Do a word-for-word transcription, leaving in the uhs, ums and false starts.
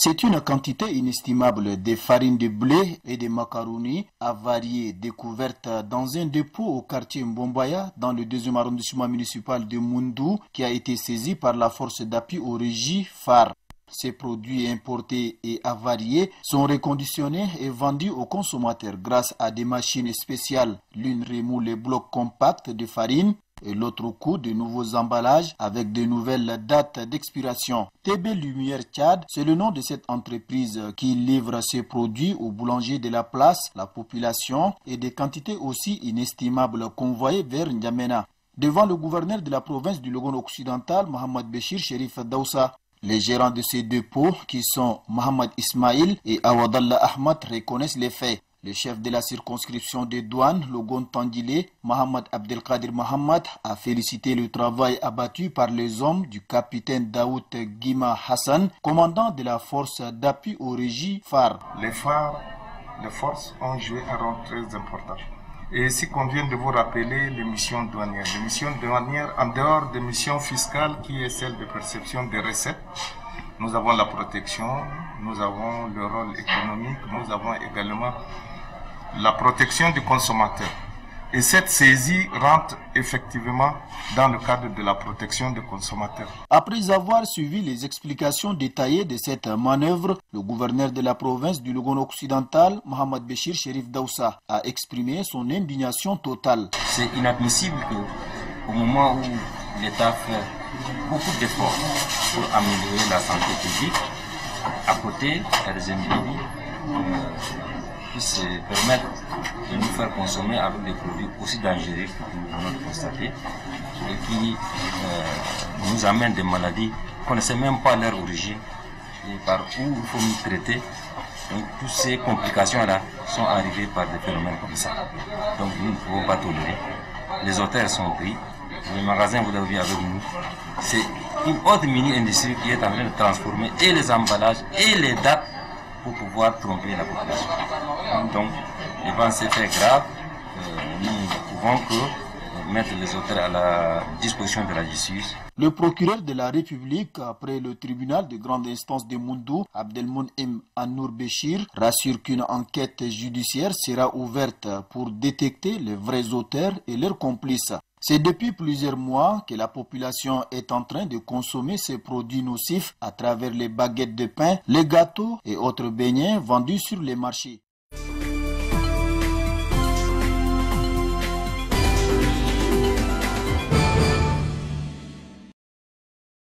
C'est une quantité inestimable de farine de blé et de macaroni avariée découverte dans un dépôt au quartier Mbombaya, dans le deuxième arrondissement municipal de Moundou, qui a été saisi par la force d'appui aux régies phares. Ces produits importés et avariés sont reconditionnés et vendus aux consommateurs grâce à des machines spéciales. L'une remue les blocs compacts de farine et l'autre coup de nouveaux emballages avec de nouvelles dates d'expiration. T B Lumière Tchad, c'est le nom de cette entreprise qui livre ses produits aux boulangers de la place, la population et des quantités aussi inestimables convoyées vers N'Djamena. Devant le gouverneur de la province du Logone occidental, Mohamed Béchir Sherif Daoussa, les gérants de ces dépôts, qui sont Mohamed Ismail et Awadallah Ahmad, reconnaissent les faits. Le chef de la circonscription des douanes, Logone Tandilé, Mohamed Abdelkader Mohamed, a félicité le travail abattu par les hommes du capitaine Daoud Gima Hassan, commandant de la force d'appui aux régies phares. Les phares, les forces ont joué un rôle très important. Et si qu'on vient de vous rappeler les missions douanières, les missions douanières en dehors des missions fiscales qui est celle de perception des recettes, nous avons la protection, nous avons le rôle économique, nous avons également la protection du consommateur. Et cette saisie rentre effectivement dans le cadre de la protection des consommateurs. Après avoir suivi les explications détaillées de cette manœuvre, le gouverneur de la province du Logone occidental, Mohamed Béchir Sherif Daoussa, a exprimé son indignation totale. C'est inadmissible qu'au moment où l'État fait beaucoup d'efforts pour améliorer la santé publique, à côté, les individus puissent se permettre de nous faire consommer avec des produits aussi dangereux que nous venons de constater et qui euh, nous amènent des maladies qu'on ne sait même pas leur origine et par où il faut nous traiter. Donc, toutes ces complications-là sont arrivées par des phénomènes comme ça. Donc, nous ne pouvons pas tolérer. Les hôtels sont pris, les magasins, vous l'avez vu avec nous. C'est une autre mini-industrie qui est en train de transformer et les emballages et les dates pour pouvoir tromper la population. Donc, devant ces faits graves, euh, nous pouvons que mettre les auteurs à la disposition de la justice. Le procureur de la République, après le tribunal de grande instance de Moundou, Abdelmoun M. Anour-Bechir, rassure qu'une enquête judiciaire sera ouverte pour détecter les vrais auteurs et leurs complices. C'est depuis plusieurs mois que la population est en train de consommer ces produits nocifs à travers les baguettes de pain, les gâteaux et autres beignets vendus sur les marchés.